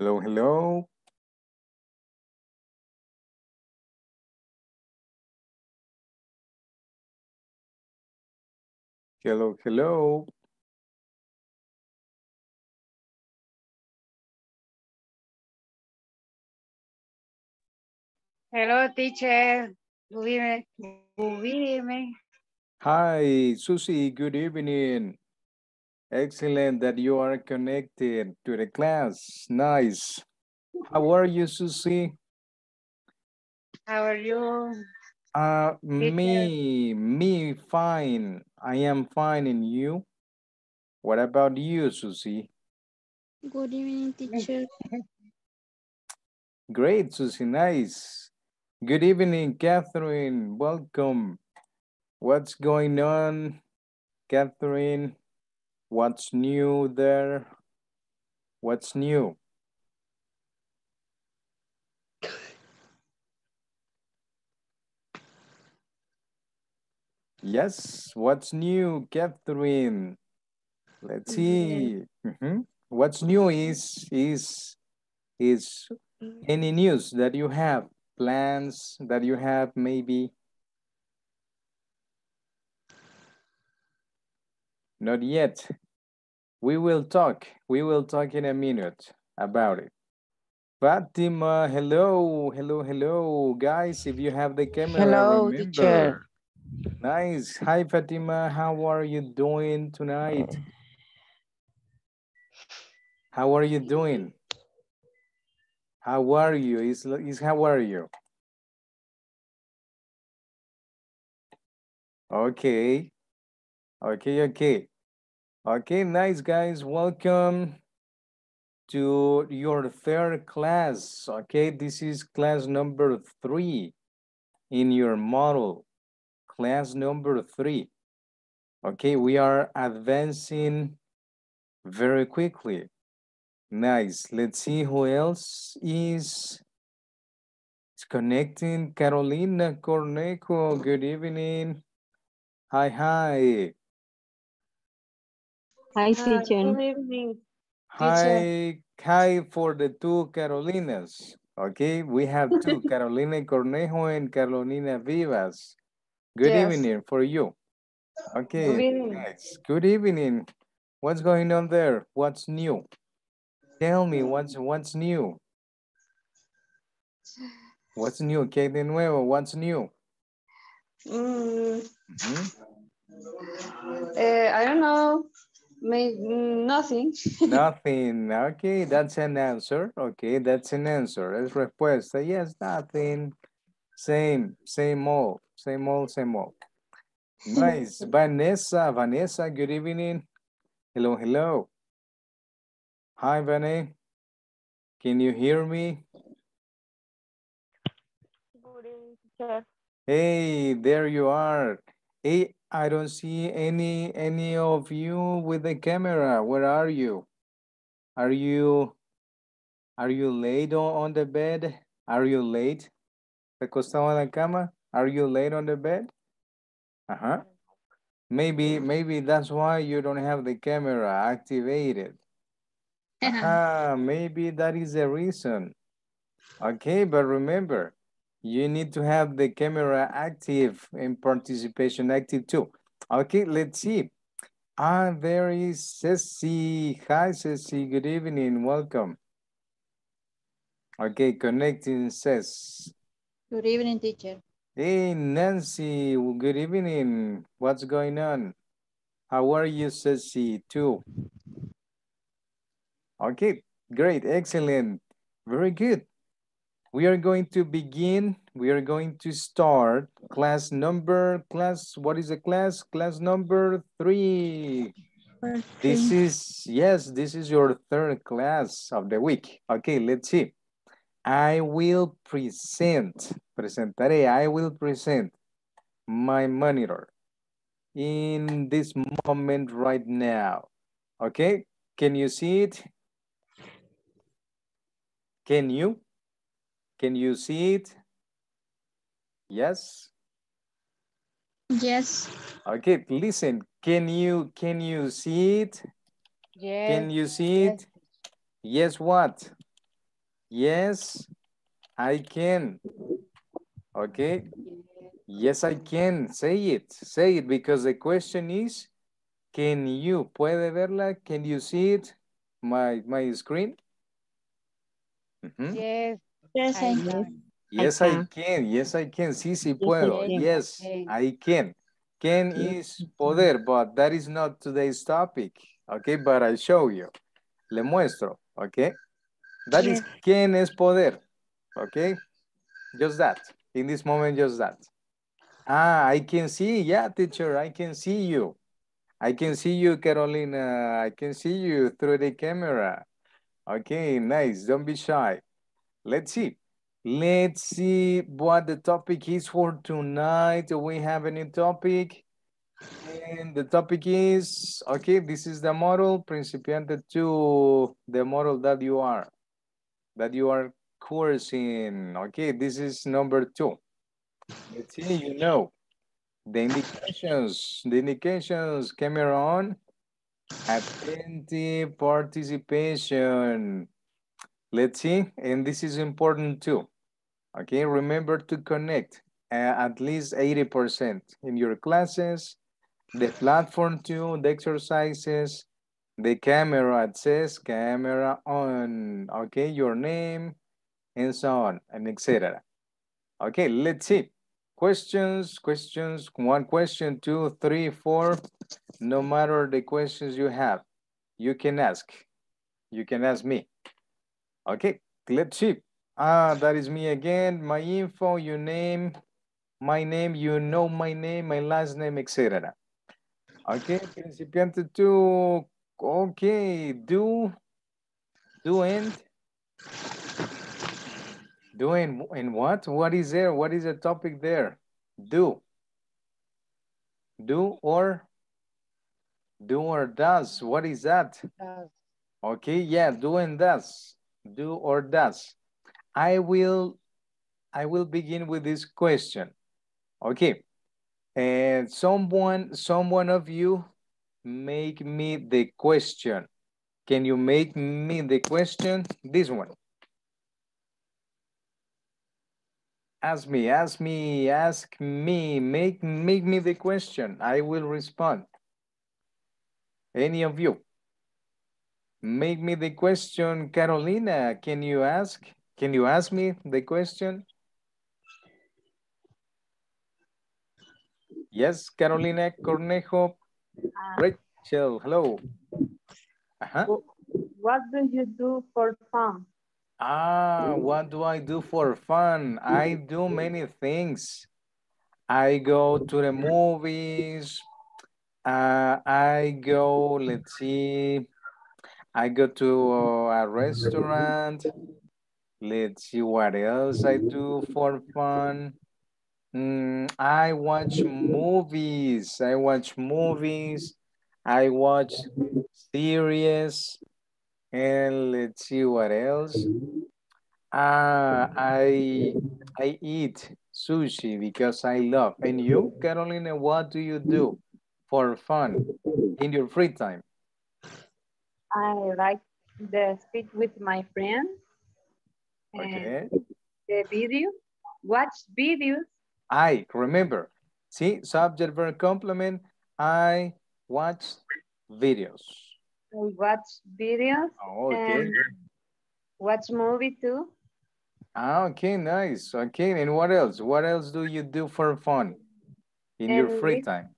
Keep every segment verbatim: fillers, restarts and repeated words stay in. Hello, hello. Hello, hello. Hello, teacher. Good evening. Good evening. Hi, Susie. Good evening. Excellent that you are connected to the class. Nice. How are you, Susie? How are you? Uh, me, me, fine. I am fine, and you? What about you, Susie? Good evening, teacher. Great, Susie. Nice. Good evening, Catherine. Welcome. What's going on, Catherine? What's new there? What's new? Yes, what's new, Catherine? Let's see. Mm-hmm. What's new is, is, is any news that you have, plans that you have maybe? Not yet. We will talk. We will talk in a minute about it. Fatima, hello, hello, hello. Guys, if you have the camera, hello, remember. Teacher. Nice. Hi, Fatima. How are you doing tonight? How are you doing? How are you? Is, is how are you? Okay. Okay, okay. Okay, nice guys, welcome to your third class. Okay, this is class number three in your model. Class number three. Okay, we are advancing very quickly. Nice, let's see who else is connecting. Carolina Cornejo, good evening. Hi, hi. Hi, teacher. Good evening. Hi, hi for the two Carolinas. Okay, we have two, Carolina Cornejo and Carolina Vivas. Good yes. evening for you. Okay, good evening. Nice. Good evening. What's going on there? What's new? Tell me what's what's new. What's new? Okay, de nuevo. What's new? Mm. Mm-hmm. uh, I don't know. May, nothing. Nothing. Okay, that's an answer. Okay, that's an answer. Es respuesta. Yes, nothing. Same, same old, same old, same old. Nice. Vanessa, Vanessa, good evening. Hello, hello. Hi, Vanessa. Can you hear me? Good evening, teacher. Hey, there you are. Hey, I don't see any any of you with the camera. Where are you? Are you are you laid on, on the bed? Are you late? Recostado en la cama? Are you laid on the bed? Uh-huh. Maybe maybe that's why you don't have the camera activated. Uh-huh. Maybe that is the reason. Okay, but remember, you need to have the camera active and participation active too. Okay, let's see. Ah, there is Ceci. Hi, Ceci. Good evening. Welcome. Okay, connecting, Ceci. Good evening, teacher. Hey, Nancy. Good evening. What's going on? How are you, Ceci, too? Okay, great. Excellent. Very good. We are going to begin, we are going to start class number, class, what is the class? Class number three. Okay. This is, yes, this is your third class of the week. Okay, let's see. I will present, presentaré, I will present my monitor in this moment right now. Okay, can you see it? Can you? Can you see it? Yes? Yes. Okay, listen. Can you can you see it? Yes. Can you see it? Yes, yes what? Yes, I can. Okay. Yes, I can. Say it. Say it because the question is, can you? ¿Puede verla? Can you see it? My my screen? Mm-hmm. Yes. Yes, I can. Yes, I can. I can. Yes, I can. Sí, sí puedo. Yes, I can. Can is poder, but that is not today's topic. Okay, but I show you. Le muestro. Okay. That is can es poder. Okay. Just that. In this moment, just that. Ah, I can see. Yeah, teacher, I can see you. I can see you, Carolina. I can see you through the camera. Okay, nice. Don't be shy. Let's see. Let's see what the topic is for tonight. Do we have any topic? And the topic is, okay, this is the model, principiante two, the model that you are, that you are coursing. Okay, this is number two. Let's see, you know. The indications, the indications, camera on, attentive participation. Let's see, and this is important too. Okay, remember to connect uh, at least eighty percent in your classes, the platform too, the exercises, the camera, it says camera on, okay, your name, and so on, and et cetera. Okay, let's see. Questions, questions, one question, two, three, four. No matter the questions you have, you can ask. You can ask me. Okay, let's see. Ah, that is me again. My info, your name, my name, you know my name, my last name, et cetera. Okay, principiante two. Okay, do, do and. Doing and what? What is there? What is the topic there? Do. Do or? Do or does. What is that? Does. Okay, yeah, do and does. Do or does. I will, I will begin with this question. Okay. And someone, someone of you make me the question. Can you make me the question? This one. Ask me, ask me, ask me, make, make me the question. I will respond. Any of you. Make me the question, Carolina, can you ask? Can you ask me the question? Yes, Carolina Cornejo. Rachel, hello. Uh-huh. What do you do for fun? Ah, what do I do for fun? I do many things. I go to the movies. Uh, I go, let's see. I go to a restaurant. Let's see what else I do for fun. Mm, I watch movies. I watch movies. I watch series. And let's see what else. Ah, I I eat sushi because I love. And you, Carolina, what do you do for fun in your free time? I like the speak with my friends. Okay. The video, watch videos. I remember. See, subject verb complement. I watch videos. We watch videos. Oh, okay. And watch movie too. Ah, okay, nice. Okay, and what else? What else do you do for fun in and your free time?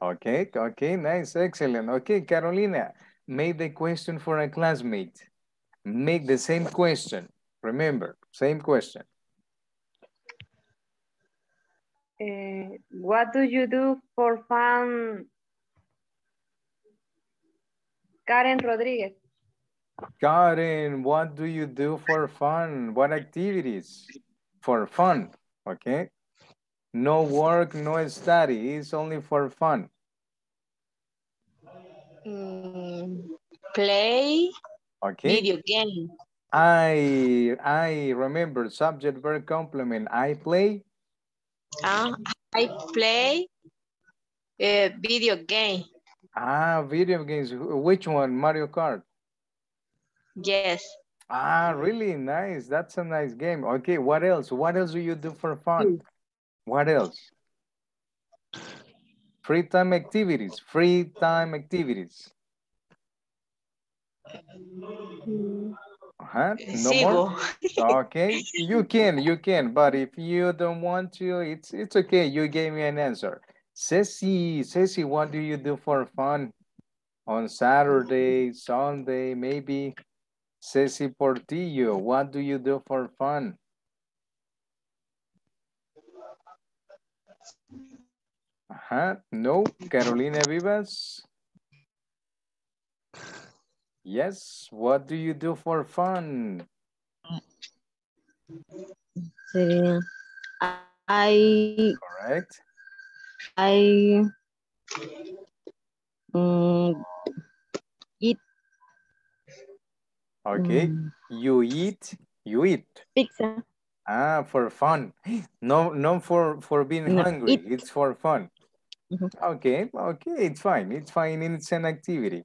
Okay, okay, nice, excellent. Okay, Carolina, make the question for a classmate. Make the same question. Remember, same question. Uh, what do you do for fun? Karen Rodriguez. Karen, what do you do for fun? What activities for fun? Okay. No work, no study. It's only for fun. Mm, play. Okay. Video game. I, I remember subject verb complement. I play. Uh, I play a video game. Ah, video games. Which one? Mario Kart. Yes. Ah, really nice. That's a nice game. Okay, what else? What else do you do for fun? What else? Free time activities. Free time activities. Uh-huh. No more? Okay, you can, you can. But if you don't want to, it's it's okay. You gave me an answer. Ceci, Ceci, what do you do for fun on Saturday, Sunday, maybe? Ceci Portillo, what do you do for fun? Uh-huh. No. Carolina Vivas? Yes. What do you do for fun? Uh, I... Correct. I... Um, eat. Okay. Um, you eat? You eat. Pizza. Ah, for fun. No, not for, for being no, hungry. Eat. It's for fun. Okay, okay, it's fine. It's fine. It's an activity.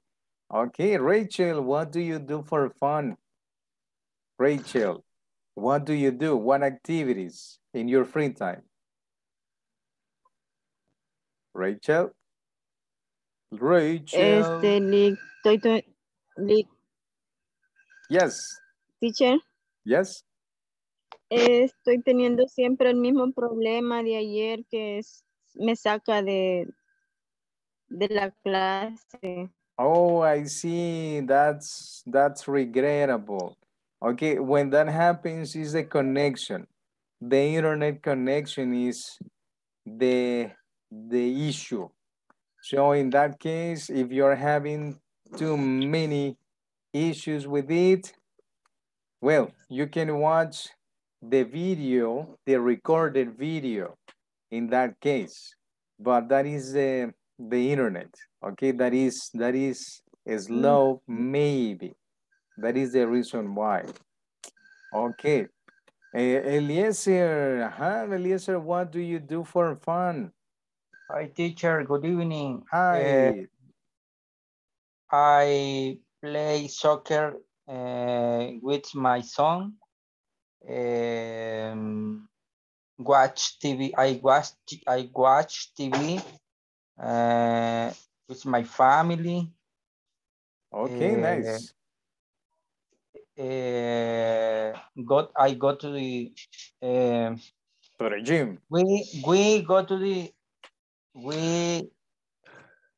Okay, Rachel, what do you do for fun? Rachel, what do you do? What activities in your free time? Rachel? Rachel? Este, li, toy, toy, li. Yes. Teacher? Yes. Estoy teniendo siempre el mismo problema de ayer que es me saca de, de la clase. Oh, I see. That's, that's regrettable. Okay, when that happens, is the connection. The internet connection is the, the issue. So in that case, if you're having too many issues with it, well, you can watch the video, the recorded video. In that case, but that is uh, the internet, okay? That is, that is slow, maybe. That is the reason why. Okay. Uh, Eliezer, huh? Eliezer, what do you do for fun? Hi, teacher, good evening. Hi. Uh, I play soccer uh, with my son. Um, Watch T V. I watch. I watch T V uh, with my family. Okay, uh, nice. Uh, got. I go to the. Um, to the gym. We we go to the. We.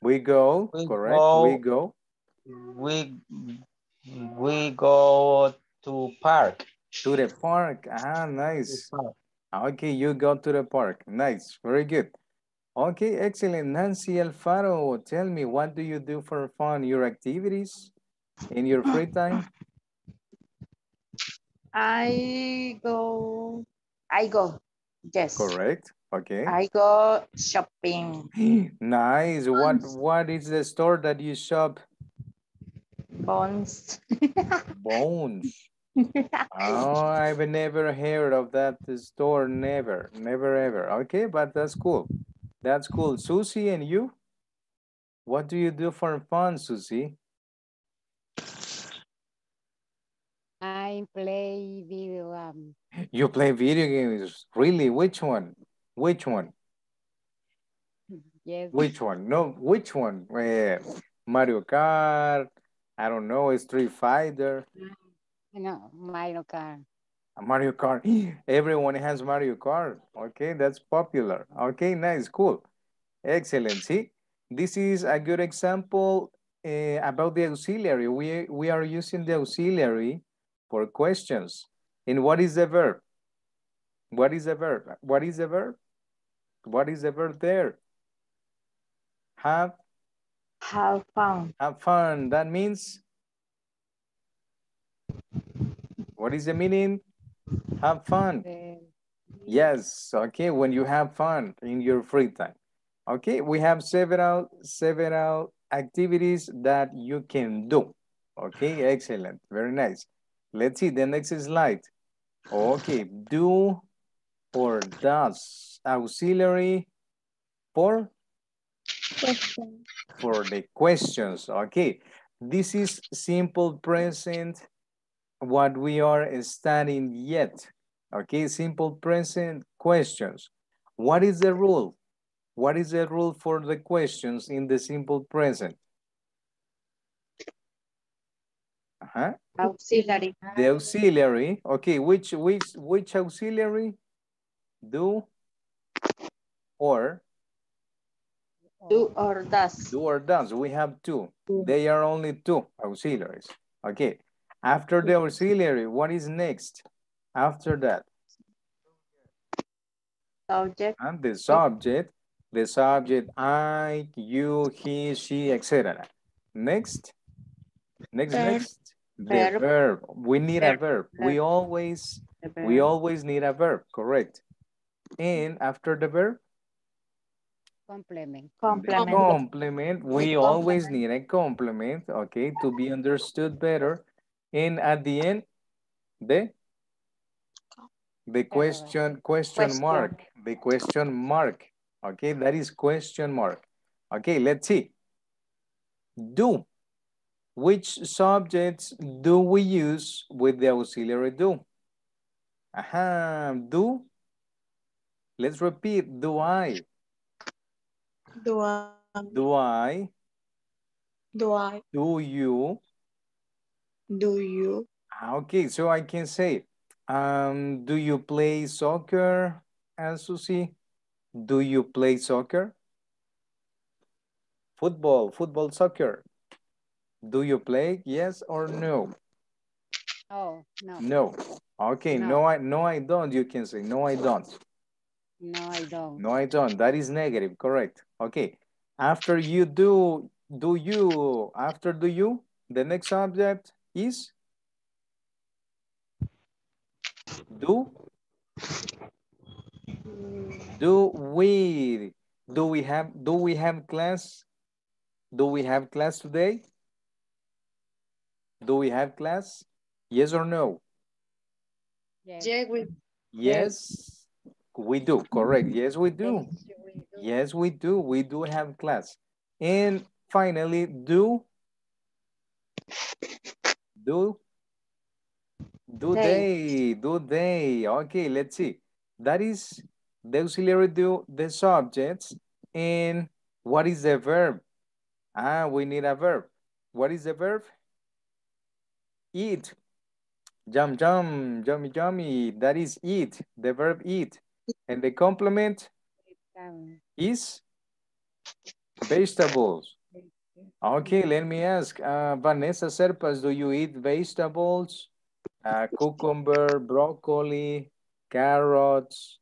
We go. We correct. Go, we go. We we go to park. To the park. Ah, nice. Okay, you go to the park. Nice, very good. Okay, excellent. Nancy Alfaro, tell me, what do you do for fun, your activities in your free time? I go, I go, yes. Correct, okay. I go shopping. Nice, what, what is the store that you shop? Bones. Bones. Oh, I've never heard of that store, never, never, ever. Okay, but that's cool. That's cool. Susie, and you? What do you do for fun, Susie? I play video games. Um... You play video games? Really? Which one? Which one? Yes. Which one? No, which one? Uh, Mario Kart, I don't know, Street Fighter. No, Mario Kart. Mario Kart. Everyone has Mario Kart. Okay, that's popular. Okay, nice, cool. Excellent. See, this is a good example uh, about the auxiliary. We, we are using the auxiliary for questions. And what is the verb? What is the verb? What is the verb? What is the verb there? Have? Have fun. Have fun. That means... What is the meaning? Have fun. Yes, okay, when you have fun in your free time. Okay, we have several, several activities that you can do. Okay, excellent, very nice. Let's see the next slide. Okay, do or does auxiliary for? Question. For the questions, okay. This is simple present what we are studying yet. Okay, simple present questions. What is the rule? What is the rule for the questions in the simple present? Uh-huh. Auxiliary. The auxiliary. Okay, which which which auxiliary? Do or do or does. Do or does. We have two. They are only two auxiliaries. Okay. After the auxiliary, what is next? After that. Subject. And the subject. The subject, I, you, he, she, et cetera. Next. Next, verb. next. The verb. verb. We need verb. a verb. verb. We always verb. we always need a verb, correct? And after the verb? Complement. Complement. Complement. We complement. always need a complement, okay, to be understood better. And at the end, the the question question, question mark. The question mark. Okay, that is question mark. Okay, let's see. Do. Which subjects do we use with the auxiliary do? Aha, do. Let's repeat. Do I? Do I? Do I? Do I? Do you? Do you? Okay, so I can say, um, do you play soccer, uh, Susie? Do you play soccer? Football, football, soccer. Do you play? Yes or no? Oh, no. No. Okay, no. no, I no I don't. You can say no, I don't. No, I don't. No, I don't. That is negative, correct. Okay. After you do, do you, after do you, the next subject is do. Do we do we have do we have class? Do we have class today? Do we have class? Yes or no? Yes. Yes, we do. Correct. Yes, we do. Yes, we do. We do have class. And finally, do do do they do they? Okay, let's see. That is the auxiliary do, the subjects, and what is the verb? Ah, we need a verb. What is the verb? Eat, jump, jump, yummy, yummy. That is eat, the verb eat. And the complement is vegetables. Okay, let me ask, uh, Vanessa Serpas, do you eat vegetables? Uh, cucumber, broccoli, carrots.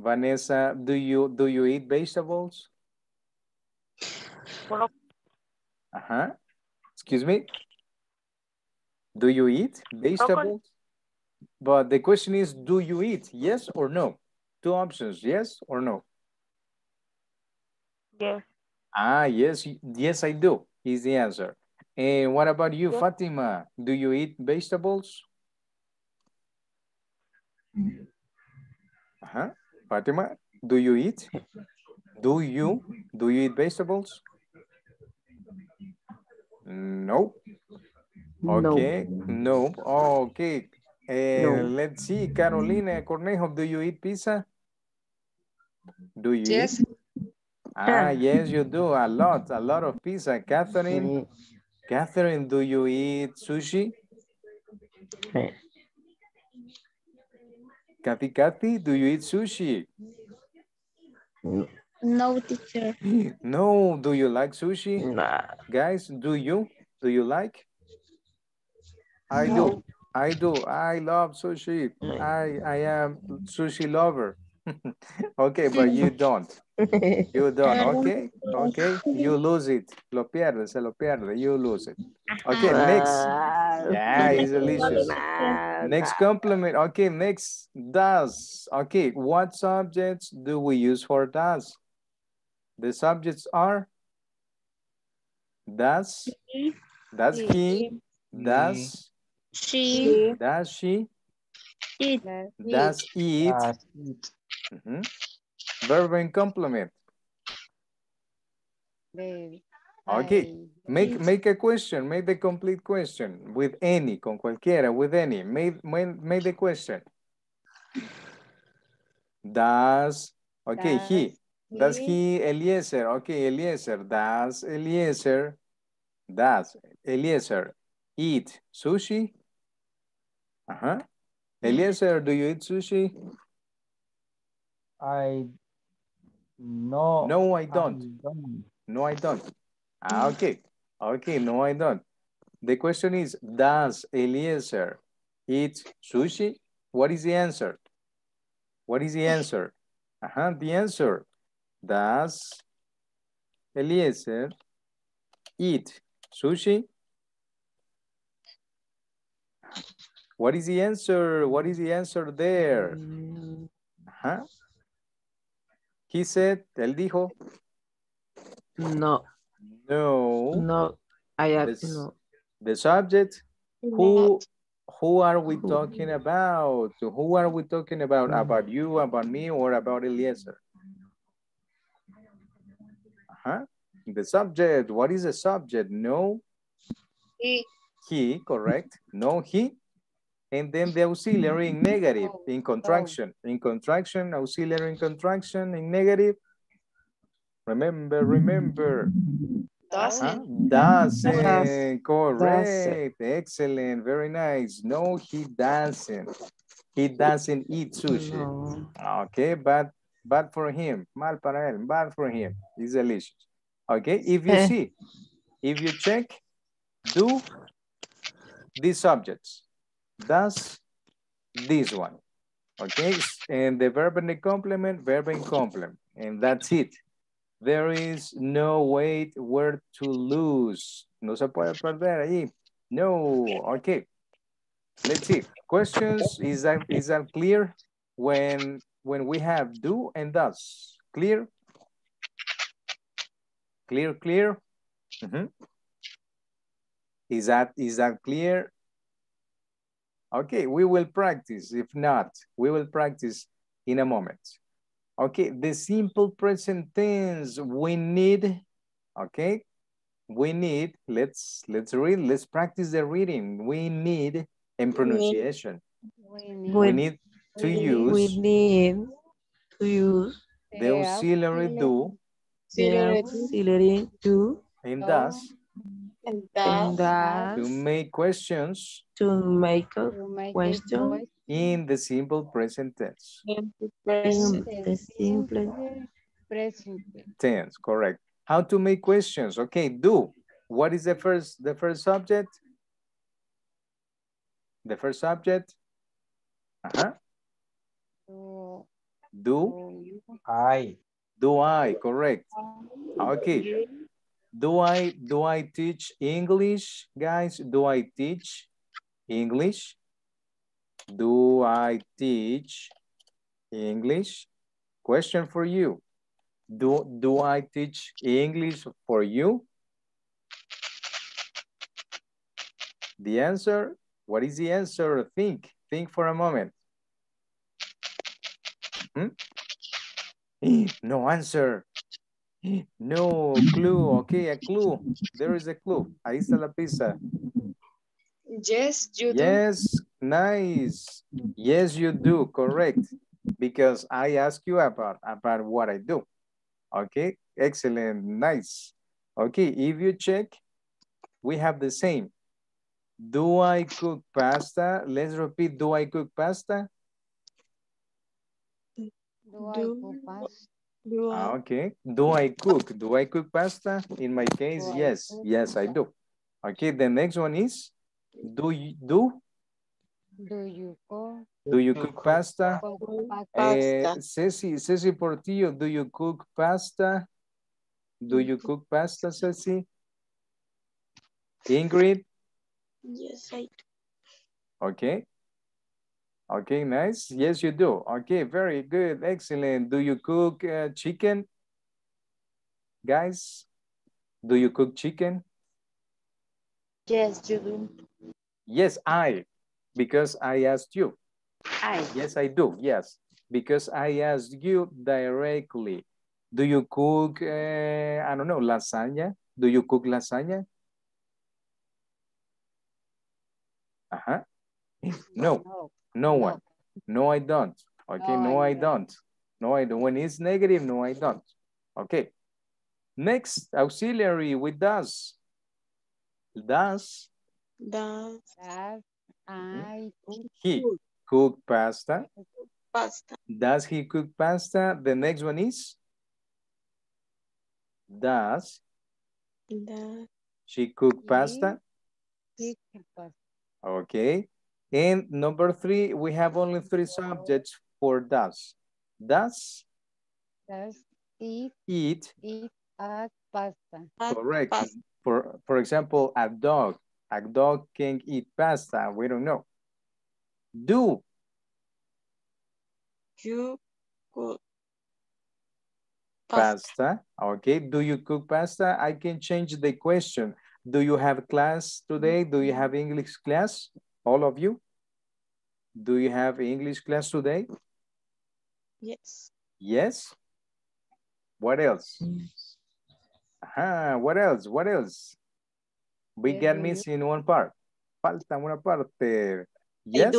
Vanessa, do you do you eat vegetables? Uh-huh. Excuse me? Do you eat vegetables? Okay. But the question is, do you eat? Yes or no? Two options, yes or no? Yes. Ah, yes, yes I do, is the answer. And what about you, yes. Fatima? Do you eat vegetables? Uh-huh. Fatima, do you eat? Do you, do you eat vegetables? No. Okay, no. no. Okay. Uh, no. Let's see, Carolina Cornejo, do you eat pizza? Do you yes. eat? Ah, yes, you do. A lot, a lot of pizza. Catherine, Catherine, do you eat sushi? Hey. Kathy, Kathy, do you eat sushi? No, teacher. No, do you like sushi? Nah. Guys, do you? Do you like? I no. do. I do. I love sushi. I, I am sushi lover. Okay, but you don't. You don't. Okay. Okay. You lose it. Lo pierdes. Se lo pierde. You lose it. Okay. Next. Yeah, it's delicious. Next compliment. Okay. Next. Does. Okay. What subjects do we use for does? The subjects are does. Does he. Does. She. Does she? Eat. Does eat. Mm-hmm. Verb and complement. Baby. Okay, make make a question, make the complete question with any, con cualquiera, with any, make, make, make the question. Does, okay, does he, he, does he, Eliezer, okay, Eliezer, does Eliezer, does Eliezer eat sushi? Uh-huh. Eliezer, do you eat sushi? I, no. No, I don't. I don't. No, I don't. Ah, okay, okay, no, I don't. The question is, does Eliezer eat sushi? What is the answer? What is the answer? Uh-huh, the answer, does Eliezer eat sushi? What is the answer? What is the answer there? Uh-huh. He said, él dijo. No. No. No. I have the, no. The subject. Who who are we talking about? Who are we talking about? Mm. About you, about me, or about Eliezer? Uh-huh. The subject. What is the subject? No. He. He, correct. No, he. And then the auxiliary in negative, in contraction, in contraction, auxiliary in contraction, in negative. Remember, remember. Doesn't. Doesn't, correct. Excellent, very nice. No, he doesn't. He doesn't eat sushi. No. Okay, but bad for him. Mal para él, bad for him. It's delicious. Okay, if you see, if you check, do these subjects. Does this one, okay? And the verb and the complement, verb and complement, and that's it. There is no way where to lose. No se puede perder ahí. No, okay. Let's see. Questions, is that, is that clear? When, when we have do and does, clear? Clear, clear? Mm-hmm. Is that, is that clear? Okay, we will practice. If not, we will practice in a moment. Okay, the simple present tense we need, okay? We need, let's let's read, let's practice the reading. We need and pronunciation. We need, we need to we use. We need to use. The auxiliary do. The auxiliary do. And does. And that to make questions to make a question in the simple present tense. In the, present in the simple present tense, correct. How to make questions? Okay, do. What is the first the first subject? The first subject. Uh-huh. Do. Do I? Do I? Correct. Okay. Do I, do I teach English, guys? Do I teach English? Do I teach English? Question for you. Do, do I teach English for you? The answer, what is the answer? Think, think for a moment. Hmm? No answer. No, clue, okay, a clue. There is a clue. Ahí está la pizza. Yes, you do. Yes, nice. Yes, you do, correct. Because I ask you about, about what I do. Okay, excellent, nice. Okay, if you check, we have the same. Do I cook pasta? Let's repeat, do I cook pasta? Do I cook pasta? Do I, okay. Do I cook? Do I cook pasta? In my case, yes. Yes, I do. Okay. The next one is, do you do? Do you cook? Do you cook pasta? Uh, Ceci, Ceci Portillo, do you cook pasta? Do you cook pasta, Ceci? Ingrid? Yes, I do. Okay. Okay, nice. Yes, you do. Okay, very good. Excellent. Do you cook uh, chicken? Guys, do you cook chicken? Yes, you do. Yes, I, because I asked you. I. Yes, I do. Yes, because I asked you directly. Do you cook, uh, I don't know, lasagna? Do you cook lasagna? Uh-huh. No, no, no one. No, I don't. Okay, no, no I, I don't. No, I don't. When it's negative, no, I don't. Okay. Next, auxiliary with does. Does. Does. I cook. He cook pasta. Pasta. Does he cook pasta? The next one is? Does. Does. She cook pasta? She cook pasta. Okay. And number three, we have only three subjects for does. Does? Does eat. Eat. Eat at pasta. Correct. Pasta. For, for example, a dog. A dog can eat pasta. We don't know. Do. You cook pasta. pasta. Okay. Do you cook pasta? I can change the question. Do you have class today? Do you have English class? All of you? Do you have English class today? Yes. Yes? What else? Yes. Uh-huh. What else? What else? We yeah, get missing one part. Falta una parte. Yes?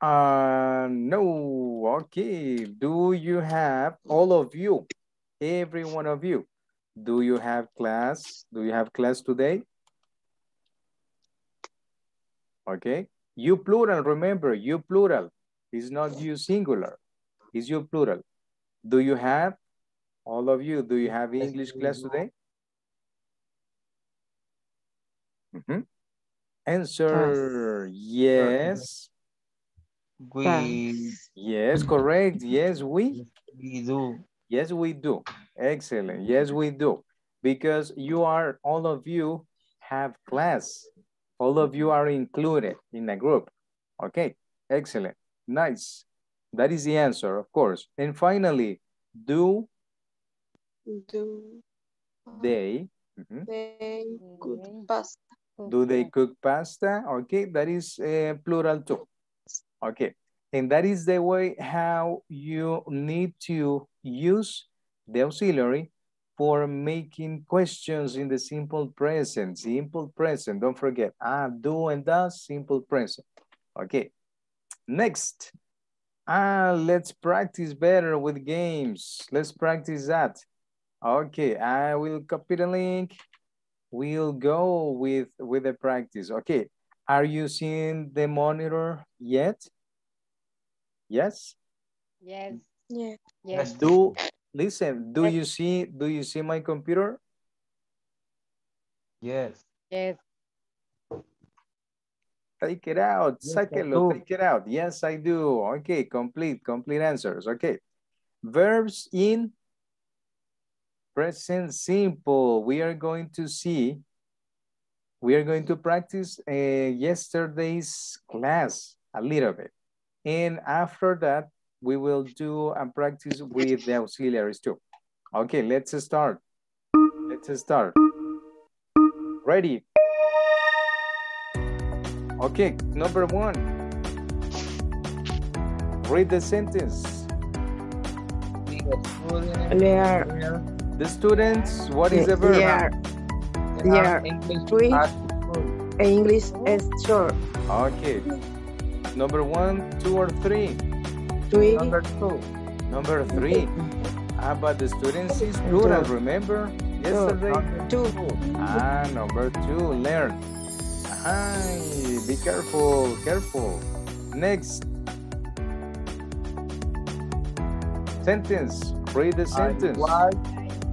Uh, no. Okay. Do you have, all of you, every one of you, do you have class? Do you have class today? Okay. You plural, remember, you plural. It's not you singular. It's you plural. Do you have, all of you, do you have English class today? Mm-hmm. Answer, yes. We. Yes, correct. Yes, we. We do. Yes, we do. Excellent. Yes, we do. Because you are, all of you have class. All of you are included in a group. Okay, excellent. Nice. That is the answer, of course. And finally, do, do they, mm-hmm. they cook pasta? Do they cook pasta? Okay, that is uh, plural too. Okay, and that is the way how you need to use the auxiliary for making questions in the simple present. Simple present, don't forget. Ah, do and does, simple present. Okay, next. Ah, let's practice better with games. Let's practice that. Okay, I will copy the link. We'll go with, with the practice. Okay, are you seeing the monitor yet? Yes? Yes. Yeah. Yes. Do, listen, do yes. you see, do you see my computer? Yes. Yes. Take it out, yes, sáquelo, take it out. Yes, I do. Okay, complete, complete answers. Okay. Verbs in present simple. We are going to see, we are going to practice uh, yesterday's class a little bit. And after that, we will do and practice with the auxiliaries too. Okay, let's start. Let's start. Ready? Okay, number one. Read the sentence. They are. The students, what is the verb? They are. They are. English is short. Okay. Number one, two, or three? Three. Number two. Number three. Ah, but the students is plural, remember? Yesterday? Two. Ah, number two, learn. Hi, be careful, careful. Next. Sentence. Read the sentence. I was,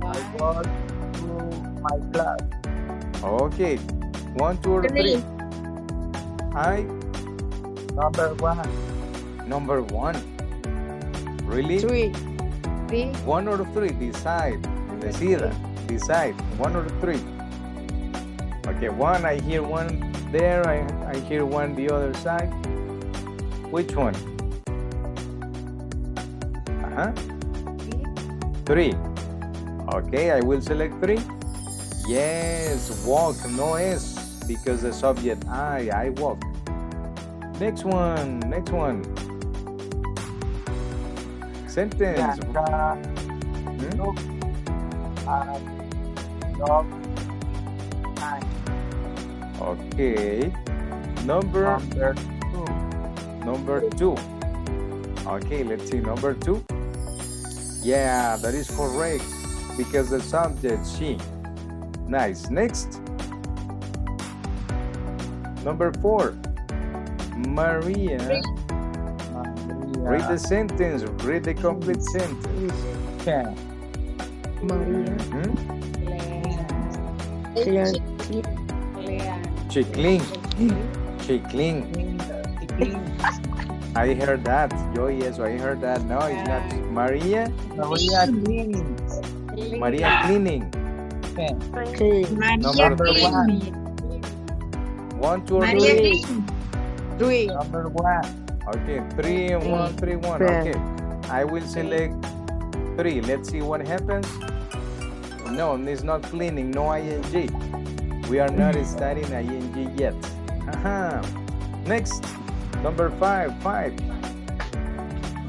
I was to my class. Okay. One, two, or three. I. Number one. Number one. Really? Three. Three. One or three. Decide. Decida. Decide. One or three. Okay, one, I hear one. There, I, I hear one the other side. Which one? Uh-huh. Three. Okay, I will select three. Yes, walk, no es, because the subject I, I walk. Next one, next one. Sentence. Yeah. Hmm? No. Uh, dog, nine. Okay. Number, number two. Number two. Okay, let's see. Number two. Yeah, that is correct. Because the subject, she. Nice. Next. Number four. Maria. Maria. Read the sentence. Read the complete sentence. Yeah. Maria. Hmm? Clean. Chiclin. Chiclin. I heard that. Yo, yes, I heard that. No, it's not. Maria. Maria cleaning. Maria cleaning. Okay. Number one. One, two, three. Three. Number one. Okay, three and one, three, one. Okay. I will select three. Let's see what happens. No, it's not cleaning. No I N G. We are not studying I N G yet. Aha. Next, number five. Five.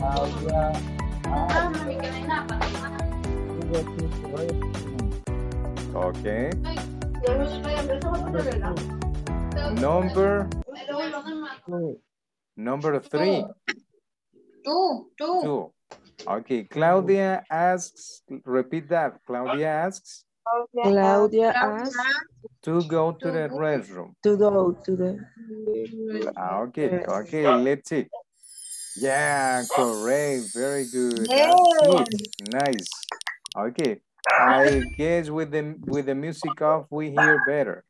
Okay. Number. Number three. Two. Two. Two. Okay, Claudia asks, repeat that. Claudia asks. Claudia asks. To go to the restroom. To go to the. Okay, okay, let's see. Yeah, correct. Very good. Yes. Nice. Okay. I guess with the with the music off, we hear better.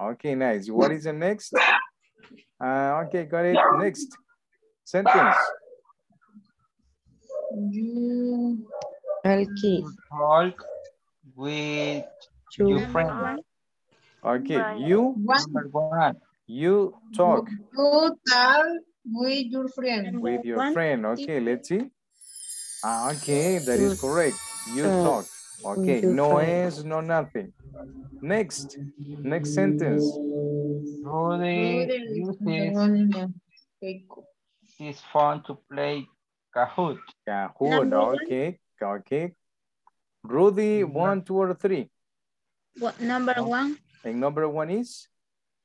Okay, nice. What is the next? Uh, okay, got it. Next sentence. You talk with two. Your friend. Okay, you one. You talk. You talk with your friend. With your one. Friend. Okay, let's see. Ah, okay, that is correct. You uh, talk. Okay, no S, no nothing. Next, next sentence. Rudy uses his phone to play Kahoot. Kahoot, okay, okay. Rudy, one, two, or three? What, number one. And number one is?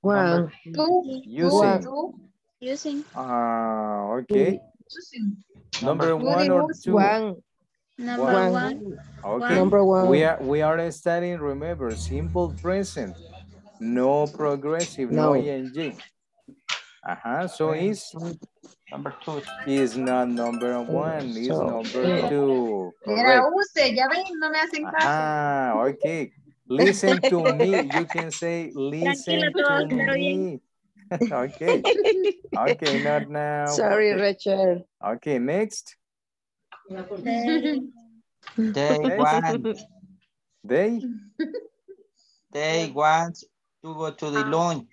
Well, two. Using. Two. Using. Ah, uh, okay. Using. Number one or two? One. Number one. one. Okay. Number one. We are we are studying. Remember, simple present, no progressive, no, no ing. Uh huh. So it's number two. Is not number one. Is so, number two. Correct. Ah, uh -huh. Okay. Listen to me. You can say listen to me. Okay. Okay. Not now. Sorry, okay. Richard. Okay. Next. They, they want they they want to go to the lunch.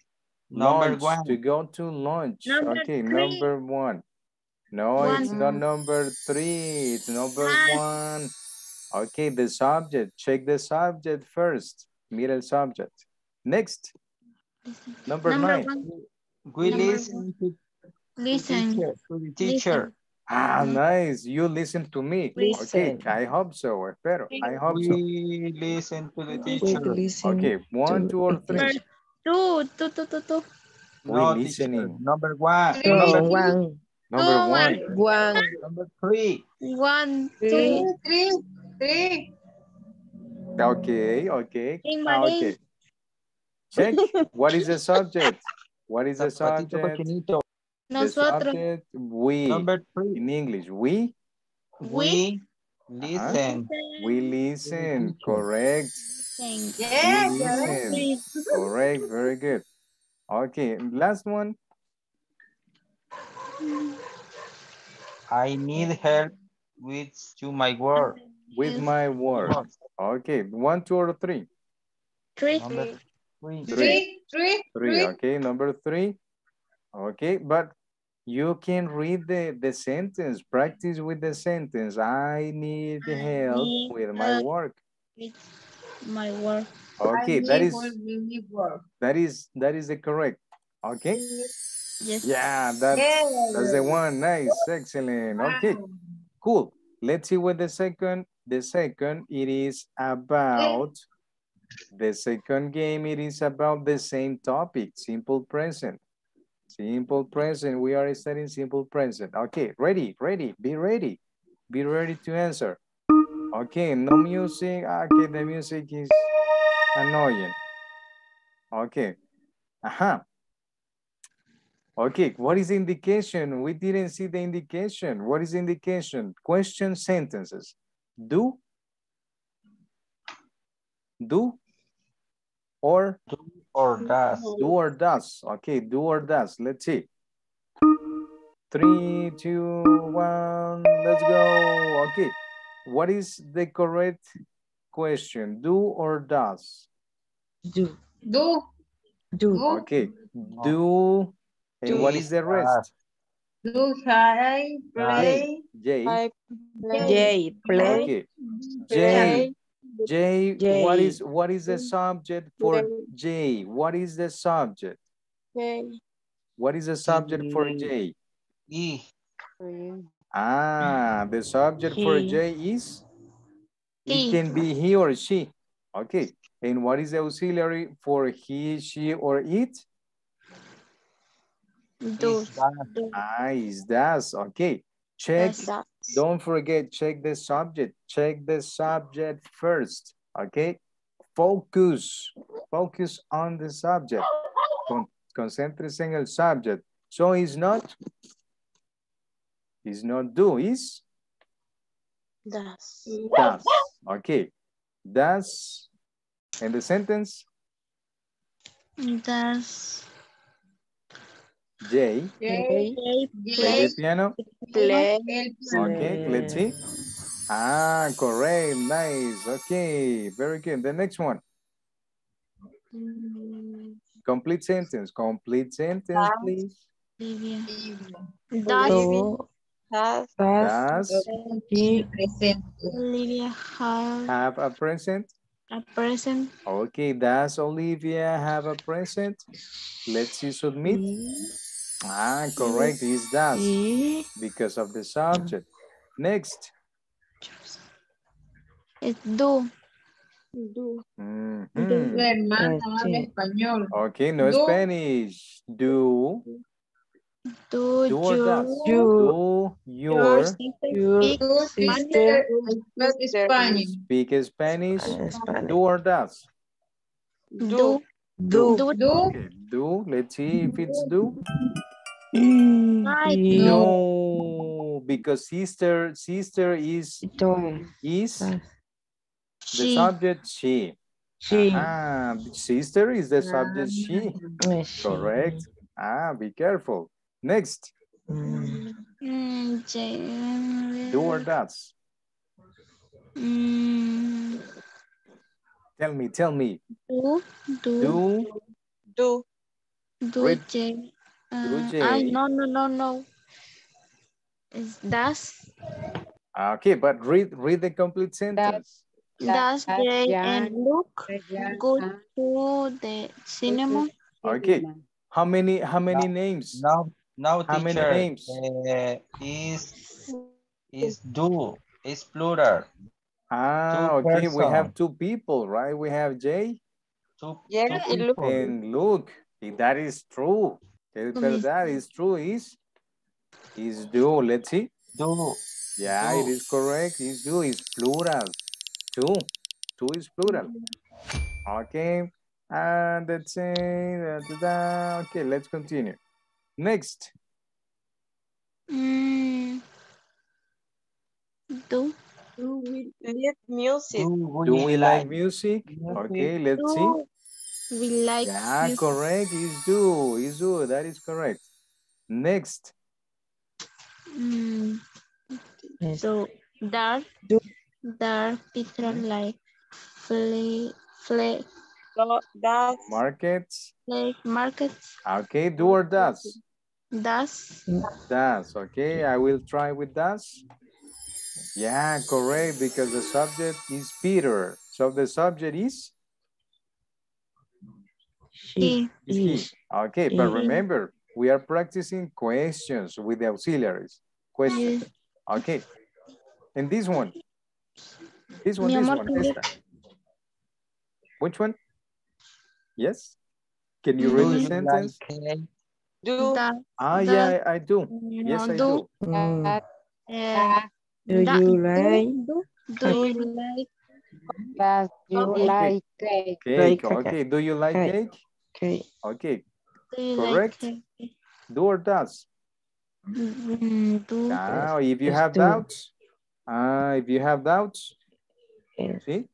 Number lunch, one to go to lunch. Number okay, three. Number one. No, one. It's not number three. It's number one. Okay, the subject. Check the subject first. Middle subject. Next. Number, number nine. One. We number listen. One. Listen to the teacher. Listen. Ah, nice. You listen to me. Listen. Okay, I hope so. Espero. I hope we so. We listen to the teacher. Okay, one, two, or three. Two, two, two, two, two. We no, listening. Number one. Three. Number one. Number two, one. One. Number three. One, two, three, three. Okay, okay. Ah, okay. Check. What is the subject? What is the subject? Nosotros. We. Number three. In English, we. We. Listen. Uh-huh. We listen. Correct. Thank you. Listen. Correct. Very good. Okay. Last one. I need help with to my work. With my work. Okay. One, two, or three. Three. Three. Three. Three. Three. Three. Okay. Number three. Okay, but you can read the, the sentence. Practice with the sentence. I need I help need with my work. With my work. Okay, that is, work. that is that is the correct. Okay? Yes. Yeah, that, yes. That's the one. Nice, excellent. Okay, cool. Let's see what the second, the second, it is about The second game, it is about the same topic, simple present. Simple present, we are studying simple present. Okay, ready, ready, be ready. Be ready to answer. Okay, no music. Okay, the music is annoying. Okay. Uh-huh. Okay, what is indication? We didn't see the indication. What is indication? Question sentences. Do, do, or? Do or does. Do or does. Okay, do or does. Let's see. Three, two, one, let's go. Okay, what is the correct question? Do or does? Do. Do. Do. Okay, do. And what is the rest? Do I play? J. I play. J. Play. Okay. J. J. J. What is what is the subject for J? What is the subject? J. What is the subject for J? E. Ah, the subject he. for J is? He. It can be he or she. Okay. And what is the auxiliary for he, she, or it? Do. Ah, is that. Okay. Check. Don't forget, check the subject. Check the subject first. Okay. Focus. Focus on the subject. Con Concentrate en el subject. So it's not. Is not do, is? Does. Does. Okay. Does. And the sentence? Does. J. J. J. Play the piano. Play. Okay, let's see. Ah, correct. Nice. Okay, very good. The next one. Complete sentence. Complete sentence, please. Does. Does, does, does Olivia have, have a present? A present. Okay, does Olivia have a present? Let's see, submit. E. Ah, correct, is does e. because of the subject. Next. It's do. Do. Mm -hmm. Okay, no do. Spanish. Do. Do, do, or does? do, do your, your sister, sister, sister speak Spanish? Spanish? Do or does? Do. Do. Do. Do. Okay, do. Let's see if it's do. No, because sister, sister is, is she. The subject she. She. Ah, sister is the subject she. she. Correct. Ah, be careful. Next. Mm. Do or does? Mm. Tell me, tell me. Do, do, do, do, J. Uh, I, no, no, no, no. It's does. Okay, but read, read the complete sentence. Does J and Luke go to the cinema? Okay. How many? How many no, names? No. Now, how teacher, many names? Uh, is is do is plural. Ah, two okay. Person. We have two people, right? We have Jay. Two, yeah, two and, look. and look, if that is true. If that is true, is is do. Let's see. Do. Yeah, do. It is correct. Is do is plural. Two. Two is plural. Okay. And that's it. Da, da, da. Okay, let's continue. Next. Mm. Do. Do we like music? Do, do we, we like, like music? music? Okay, let's do. see. We like yeah, music. Correct. Is do. Is do. That is correct. Next. Mm. So, dar. Do. Dar. Peter like. Play. Play. So does markets like markets okay do or does does does okay I will try with does yeah correct because the subject is Peter so the subject is she, is he. okay she. But remember we are practicing questions with the auxiliaries questions okay and this one this one this one Which one? Yes? Can you read the sentence? Do. Ah, yeah, I, I do. Yes, I do. Mm. Yeah. Do you like? Do you like? Yes, do you like cake? Cake, okay. Do you like cake? Cake. Okay. Correct? Do or does? Do. Now, if you have doubts, uh, if you have doubts, see?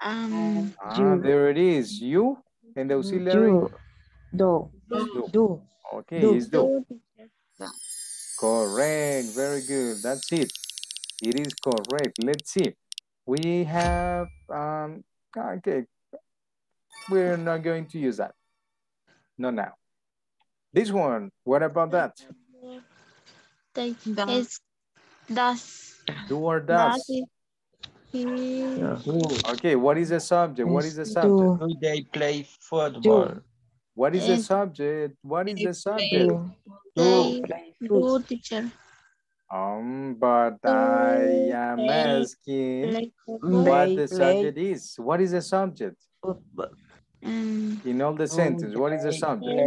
Um, ah, there it is. You and the auxiliary. Do. Do. Do. Okay, do, it's do. do. Correct, very good. That's it. It is correct. Let's see. We have, um, okay. We're not going to use that. Not now. This one, what about that? It's does. Do or does? Yeah. Okay, what is the subject? What is the subject? Do they play football? Do. What is the subject? What is the subject? Do. Do, teacher. Um, but I am asking what the subject is. What is the subject? In all the sentence, what is the subject?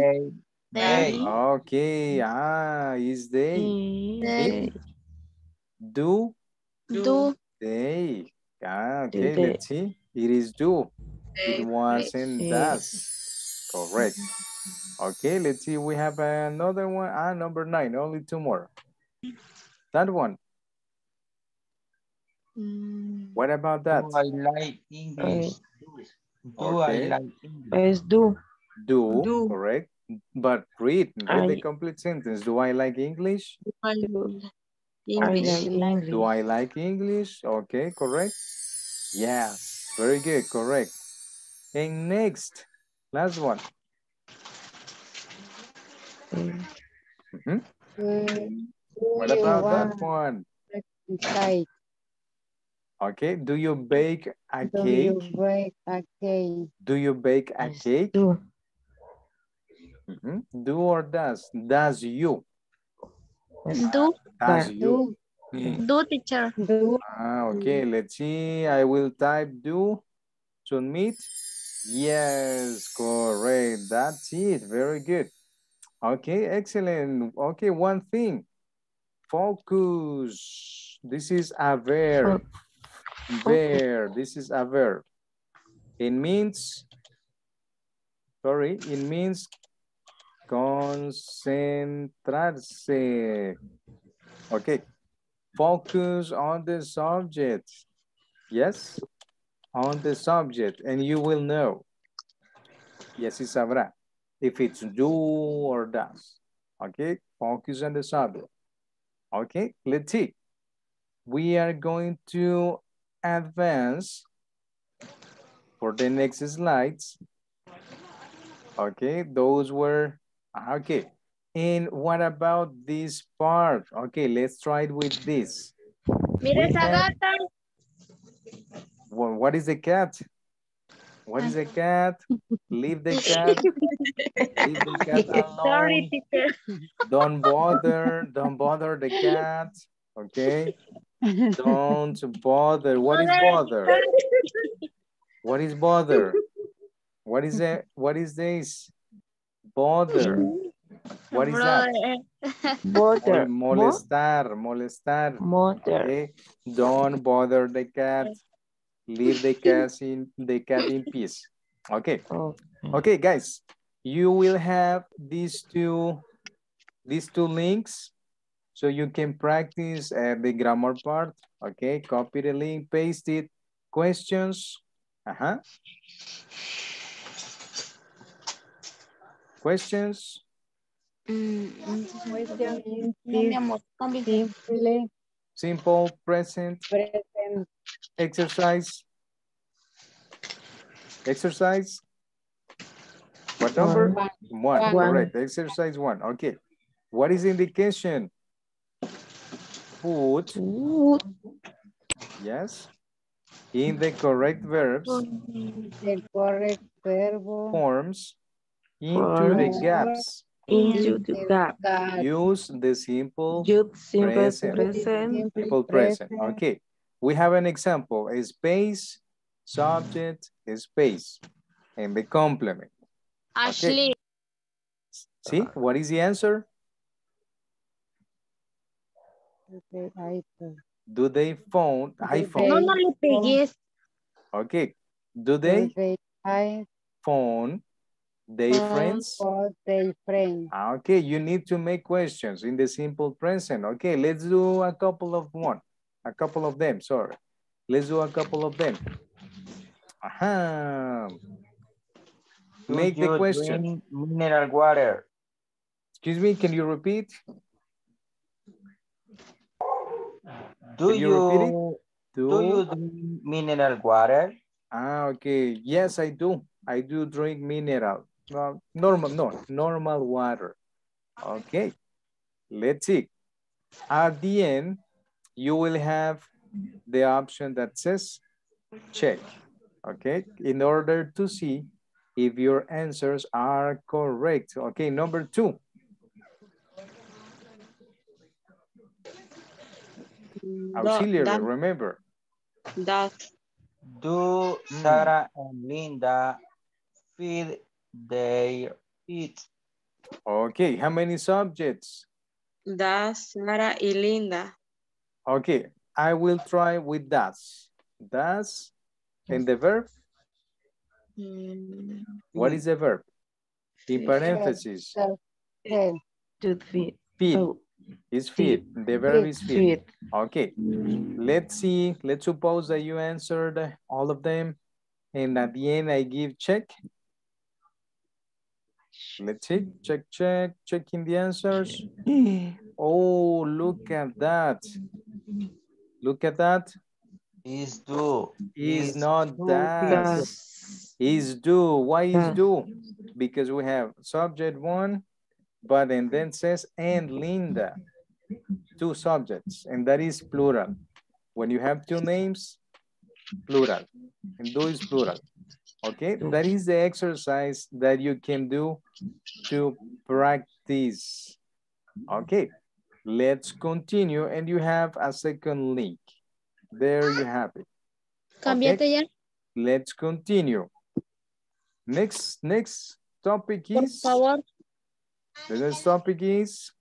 They. Okay, ah, is they. They. Do. Do. They. Ah, okay, do. Let's see. It is do. It wasn't does. Correct. Okay, let's see. We have another one. Ah, number nine. Only two more. That one. Mm. What about that? Do I like English? Do I like English? Do. Do, correct. But read, read I, the complete sentence. Do I like English? I like English. Do I like English? Okay, correct. Yes, very good, correct. And next, last one. Mm. Mm-hmm. Mm. What about that one? Cake. Okay, do you bake a do cake? Do you bake a cake? Do you bake a cake? Do. Mm-hmm. Do or does? Does you? Do. Does you? Do, mm. do teacher. Do. Ah, okay, let's see. I will type do. Submit. Yes, correct. That's it. Very good. Okay, excellent. Okay, one thing. Focus. This is a verb. Verb. This is a verb. It means, sorry, it means concentrarse. Okay. Focus on the subject. Yes? On the subject. And you will know. Yes, y sabrá. If it's do or does. Okay? Focus on the subject. Okay, let's see. We are going to advance for the next slides. Okay, those were, okay. And what about this part? Okay, let's try it with this. Mira esa gata. Well, what is the cat? What is a cat? Leave the cat. Leave the cat alone. Sorry, teacher. Don't bother. Don't bother the cat. Okay. Don't bother. What is bother? What is bother? What is that? What is this? Bother. What is that? Bother. Molestar. Molestar. Bother. Okay. Don't bother the cat. Leave the cat in the cat in peace. Okay. Okay, guys. You will have these two these two links so you can practice uh, the grammar part. Okay, copy the link, paste it. Questions? Uh-huh. Questions? Mm-hmm. Simple present. Present. Exercise. Exercise. What number? One. One. one. Correct. Exercise one. Okay. What is indication? Put. Ooh. Yes. In the correct verbs. The correct verb. Forms. Into forms. The gaps. Into the gap. Use the simple, Use simple present. present. Simple present. Okay. We have an example, a space, subject, a space. and the complement. Ashley. Okay. See, what is the answer? Do they phone? iPhone. Yes. Okay. Do they, do they I phone their friends? Their friends. Okay, you need to make questions in the simple present. Okay, let's do a couple of one. A couple of them, sorry. Let's do a couple of them. Aha. Do make the question. Mineral water. Excuse me, can you repeat? Do you, you repeat it? Do, do you drink mineral water? Ah, okay. Yes, I do. I do drink mineral. Uh, normal, no, normal water. Okay. Let's see. At the end, you will have the option that says check. Okay. In order to see if your answers are correct. Okay. Number two. Auxiliary, that, remember. That. Do Sarah mm. and Linda feed their kids? Okay. How many subjects? Does Sarah and Linda. Okay. I will try with does. Does and the verb? Mm. What is the verb? In parentheses. To feed. Feed. Oh. Is feed. The verb is feed. Okay. Let's see. Let's suppose that you answered all of them. And at the end, I give check. Let's see. Check, check, checking the answers. Oh, look at that. Look at that. Is do. Is not that. Is do. Why is do? Because we have subject one. But and then says, and Linda, two subjects, and that is plural. When you have two names, plural, and do is plural. Okay, that is the exercise that you can do to practice. Okay, let's continue, and you have a second link. There you have it. Okay? Let's continue. Next, next topic is... The next topic is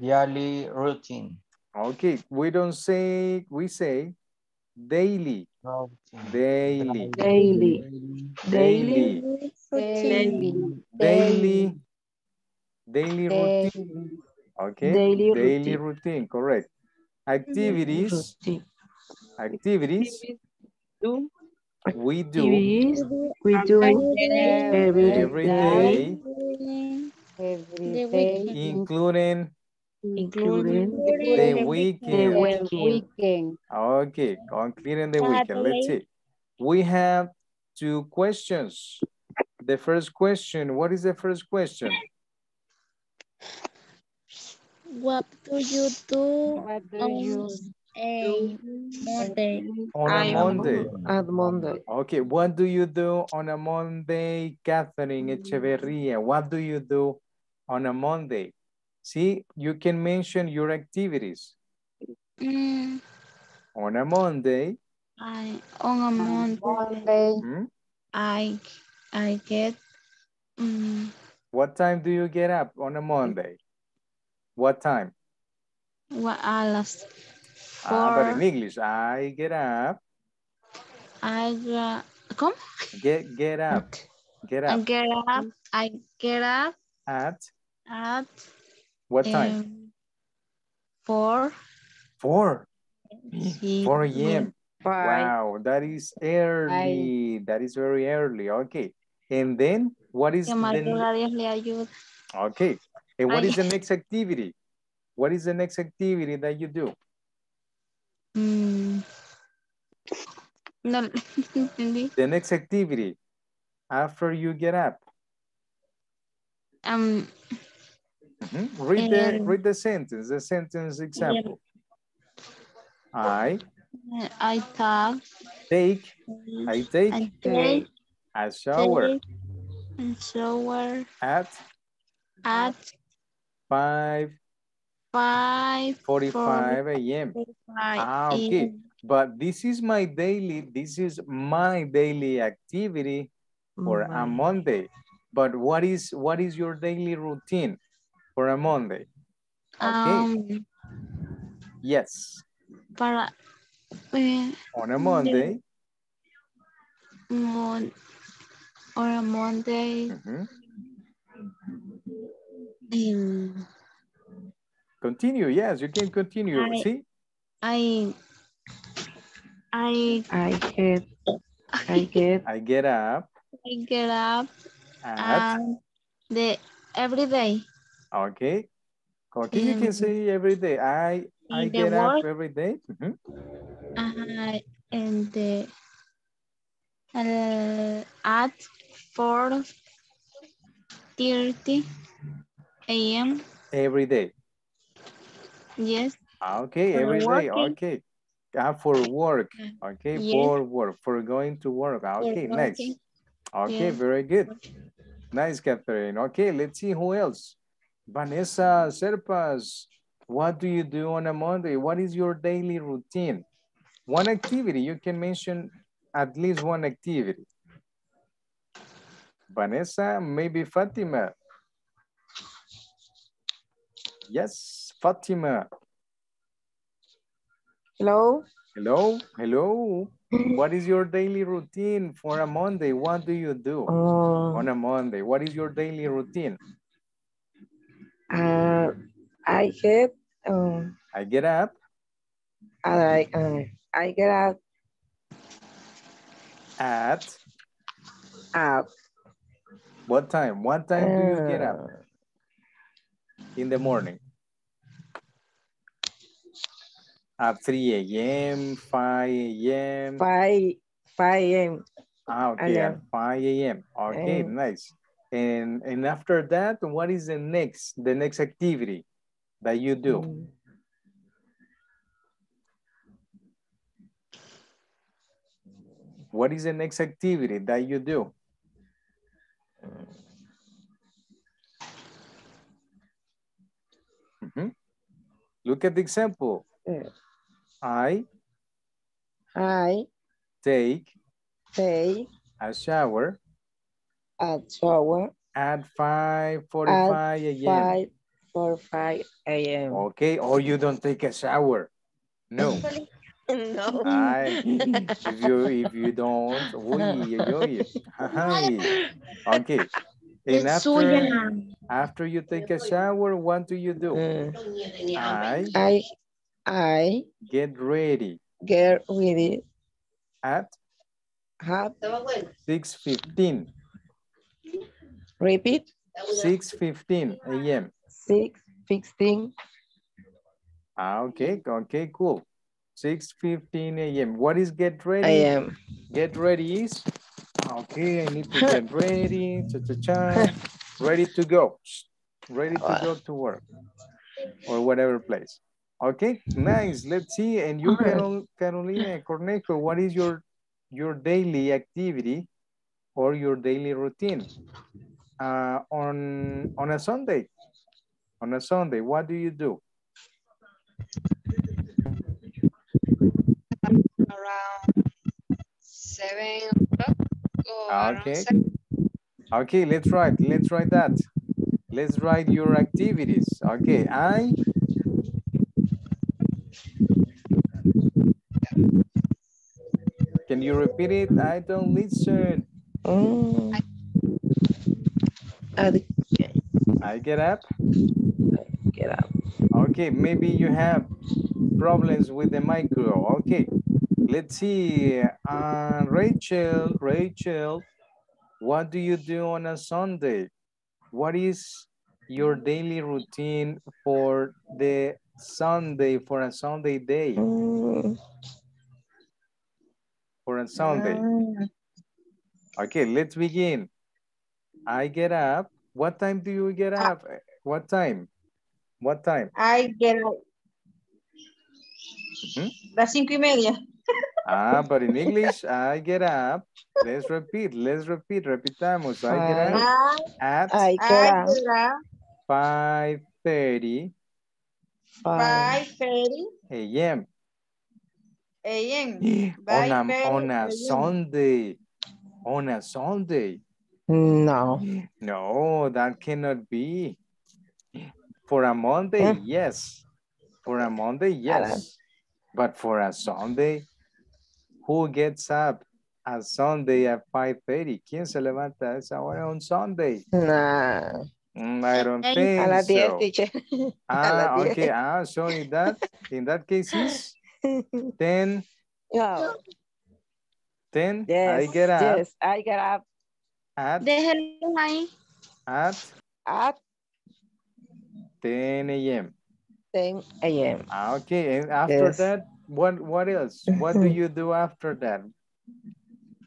daily routine. Okay, we don't say, we say daily. Daily. Daily. Daily. Daily. Daily. Daily routine. Okay. Daily routine. Daily routine. Correct. Activities. Activities. We do. We do every day. Every day, including, including the weekend. The weekend. Okay, including the weekend. Let's see. We have two questions. The first question, what is the first question? What do you do, what do on, you a do? Monday? On a Monday? On Monday. Okay, what do you do on a Monday, Catherine Echeverria? What do you do on a Monday? See, you can mention your activities. Mm. On a Monday. I on a Monday. Monday. Hmm? I I get. Um, what time do you get up on a Monday? What time? What hours? Four. Ah, but in English, I get up. I uh, come. Get get up. Get up. I get up. I get up. At. At what time? Um, four. Four. Four a m. Wow, that is early. I, that is very early. Okay. And then what is the okay? And what I, is the next activity? What is the next activity that you do? Um, no. The next activity after you get up. Um. Mm-hmm. Read the read the sentence. The sentence example. I. I talk, take. I take. I take a shower. A shower. At. At. Five. Five. Forty-five a m. Ah, okay. But this is my daily. This is my daily activity. for right. a Monday. But what is what is your daily routine for a Monday? Okay. Um, yes. Para, uh, on a Monday. Mon or a Monday. Mm-hmm. um, continue. Yes, you can continue. I, See. I. I. I get. I get. I get up. I get up. At um, the every day. Okay. Okay, um, you can say every day. I I get work, up every day. Mm-hmm. Uh, and the uh, at four thirty a.m. every day. Yes. Okay, for every working. day. Okay. Uh, for work. Okay, yes. for work. For going to work. Okay, for next. Working. Okay, yes. very good. Nice, Catherine. Okay, let's see who else. Vanessa Serpas, what do you do on a Monday? What is your daily routine? One activity, you can mention at least one activity. Vanessa, maybe Fatima. Yes, Fatima. Hello. Hello, hello. What is your daily routine for a Monday? What do you do uh, on a Monday? What is your daily routine? Uh, I get. Um, I get up. I um, I get up. At. Up. What time? What time uh, do you get up? In the morning. At three a m, five a m five a m Ah, okay, at five a m Okay, um, nice. And and after that, what is the next the next activity that you do? What is the next activity that you do? Mm-hmm. Look at the example. Yeah. I I take take a shower a shower at five forty-five a m five forty-five a m Okay, or you don't take a shower. No. No. I, if you if you don't, okay. And after, after you take a shower, what do you do? Mm. I I I get ready. Get ready. At six fifteen. Repeat. six fifteen a m six fifteen. Ah, okay, okay, cool. six fifteen a m What is get ready? I am. Get ready is, okay, I need to get ready. Cha -cha -cha. Ready to go. Ready to go to work or whatever place. Okay, nice. Let's see. And you, Carolina Cornejo, what is your your daily activity or your daily routine uh, on on a Sunday? On a Sunday, what do you do? Around seven o'clock. Okay. Seven. Okay. Let's write. Let's write that. Let's write your activities. Okay. I. Can you repeat it? I don't listen. Oh. I, I get up. I get up. Okay, maybe you have problems with the micro. Okay, let's see. Uh, Rachel, Rachel, what do you do on a Sunday? What is your daily routine for the Sunday, for a Sunday day? Mm. For a Sunday. Okay, let's begin. I get up. What time do you get up? Uh, what time? What time? I get up. Hmm? Las cinco y media. Ah, but in English, I get up. Let's repeat. Let's repeat. Repitamos. I get up. At I get up. five thirty. five thirty a m A M. On a, on a Sunday. On a Sunday. No. No, that cannot be. For a Monday, huh? Yes. For a Monday, yes. But for a Sunday, who gets up a Sunday at five thirty? ¿Quién se levanta a esa hora on Sunday? Nah. Mm, I don't think a las diez, so. Teacher. Ah, okay. Ah, so in that, in that case, is ten. Yeah. ten. Yes. I get up. Yes, I get up. At. Deje at. At. ten a m ten a m Okay, and after yes. that, what what else? What do you do after that?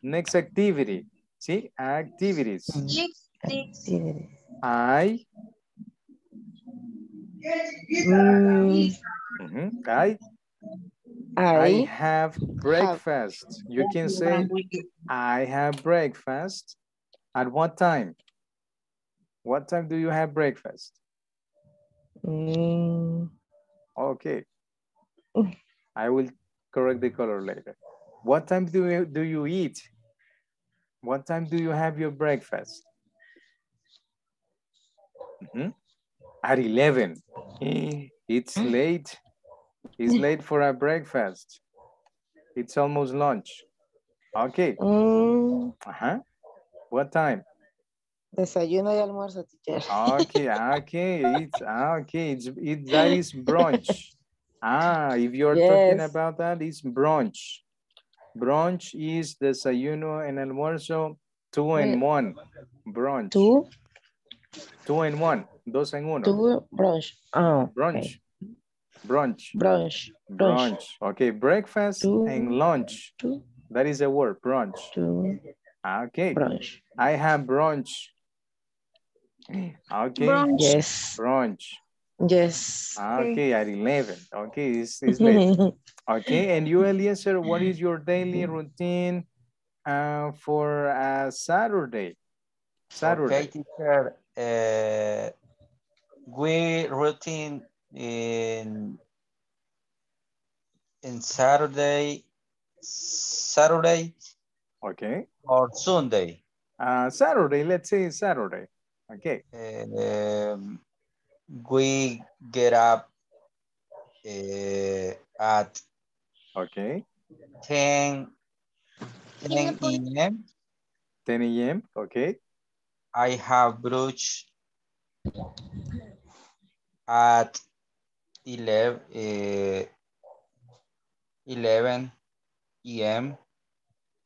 Next activity. See, activities. Activities. I. Mm. Mm-hmm. I. I have breakfast. Have. You can say, I have breakfast. At what time? What time do you have breakfast? Mm. Okay. I will correct the color later. What time do you, do you eat? What time do you have your breakfast? Mm-hmm. At eleven. It's late. It's late for our breakfast. It's almost lunch. Okay. Mm. Uh-huh. What time? Desayuno y almuerzo, teacher. Okay, okay. It's, okay. It's, it, that is brunch. Ah, if you're yes. talking about that, it's brunch. Brunch is desayuno and almuerzo, two and one. Brunch. Two? Two and one. Dos en uno. Two brunch. Oh, brunch. Okay. Brunch. Brunch. Brunch. Okay, breakfast two. And lunch. Two. That is a word, brunch. Two. Okay. Brunch. I have brunch. Okay. Brunch. Yes. Brunch. Yes. Okay, at eleven. Okay, it's, it's late. Okay, and you, Eliezer, what is your daily routine uh, for uh, Saturday? Saturday. Okay, teacher. Uh, we routine in in Saturday, Saturday. Okay. Or Sunday. Uh, Saturday, let's say Saturday. Okay. Uh, um, we get up uh, at okay ten a m ten a m Okay. I have brunch at eleven uh, eleven a m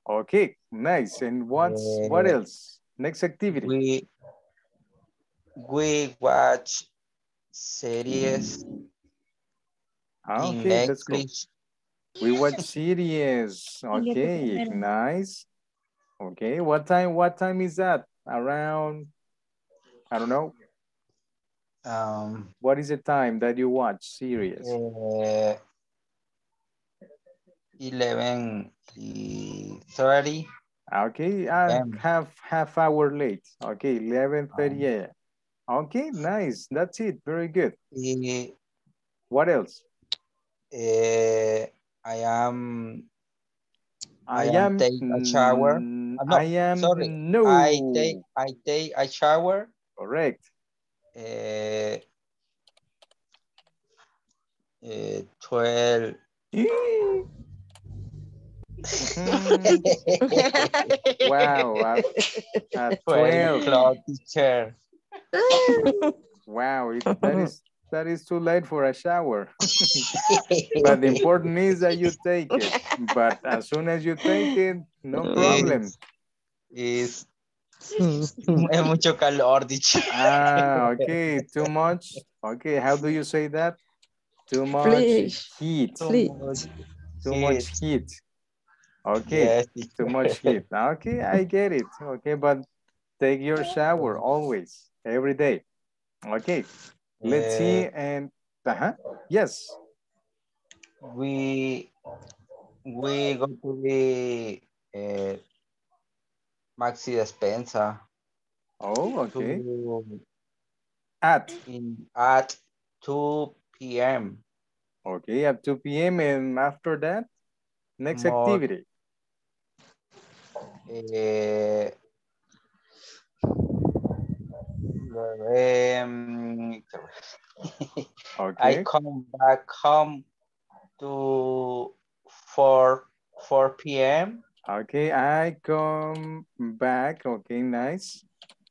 Okay, nice. And what's uh, what else? Next activity. We we watch series. Okay, let's go. We watch series. Okay, nice. Okay, what time? What time is that? Around, I don't know. Um, what is the time that you watch series? Uh, eleven thirty. Okay, I'm half half hour late. Okay, eleven thirty. Yeah. Okay, nice. That's it. Very good. Uh, what else? Uh, I am. I, I am, am taking a shower. Oh, no, I am. Sorry. No. I take. I take a shower. Correct. Uh, uh, twelve. Wow, at, at twelve o'clock, teacher. Wow, it, that is that is too late for a shower. But the important is that you take it. But as soon as you take it, no problem. Is es mucho calor, teacher. Ah, okay, too much. Okay, how do you say that? Too much Please. heat. Please. Too Please. much heat. Okay, yes. Too much heat. Okay, I get it. Okay, but take your shower always, every day. Okay, let's uh, see. And uh-huh. yes, we we go to the uh, Maxi Despensa. Oh, okay. To, at in at two p m Okay, at two p m and after that, next More. activity. Uh, Um, okay. I come back home to four p m Okay, I come back, okay, nice,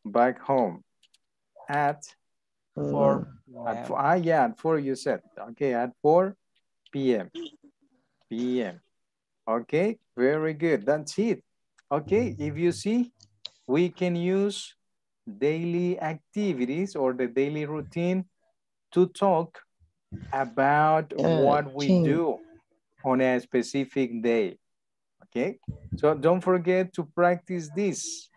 back home at four. Mm. At four, ah, yeah, at four you said. Okay, at four p m p m Okay, very good, that's it. Okay, if you see, we can use daily activities or the daily routine to talk about uh, what we king. do on a specific day. Okay, so don't forget to practice this.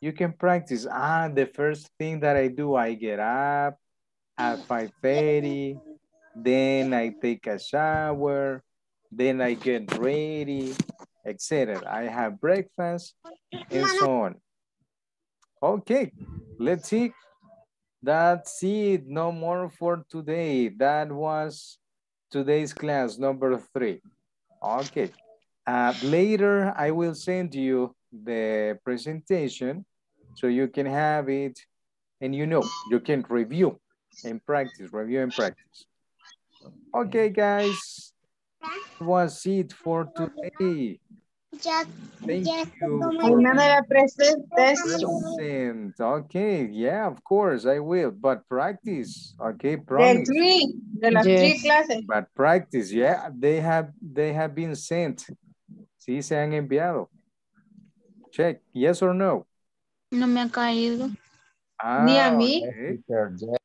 You can practice, ah, the first thing that I do, I get up at five thirty, then I take a shower, then I get ready, et cetera. I have breakfast and so on. Okay, let's see. That's it, no more for today. That was today's class, number three. Okay. Uh, later, I will send you the presentation so you can have it and you know, you can review and practice, review and practice. Okay, guys, that was it for today. Thank you. Okay, yeah, of course, I will, but practice, okay, promise. The three, the last yes. three classes. But practice, yeah, they have, they have been sent. Sí, se han enviado. Check, yes or no? No me ha caído. Ah, ni a mí. Okay.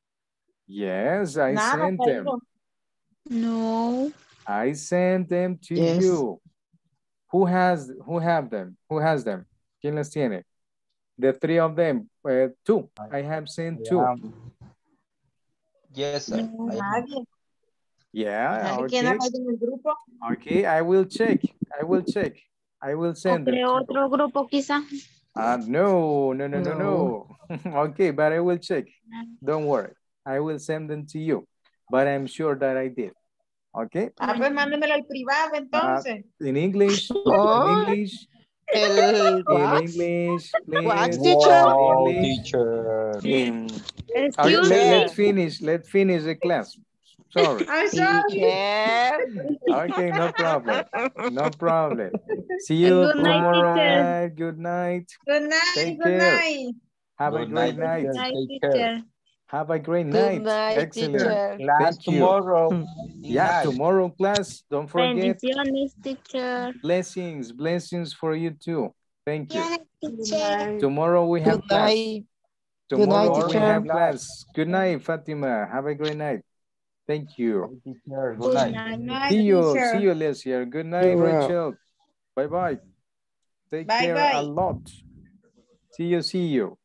Yes, I Nada sent them. No. I sent them to yes. you. Who has, who have them? Who has them? ¿Quién las tiene? The three of them. Uh, two. I have sent two. Yes, sir. No, yeah, okay. Okay, I will check. I will check. I will send it. Otro grupo, quizá. Uh, no, no, no, no, no. no. Okay, but I will check. Don't worry. I will send them to you. But I'm sure that I did. Okay. A ver, mándamelo al privado, entonces. Uh, in English. Oh. In English. El, in English, please. Wax, teacher. Wow, teacher. Excuse okay, me. Let's finish. Let's finish the class. Sorry. I'm sorry. Okay, no problem. No problem. See you good tomorrow. Night, good night. Good night. Take good care. Night. Have good a great night. night. Take care. Have a great night. night Excellent. Teacher. Class Thank tomorrow. You. Yeah, tomorrow class. Don't forget. Teacher. Blessings. Blessings for you too. Thank you. Yes, tomorrow we have good class. Night. Tomorrow night, we have class. Good night, Fatima. Have a great night. Thank you. Good night. Good night. night. See you. Sure. See you, Eliezer. Good night, yeah. Rachel. Bye-bye. Take bye, care bye. a lot. See you. See you.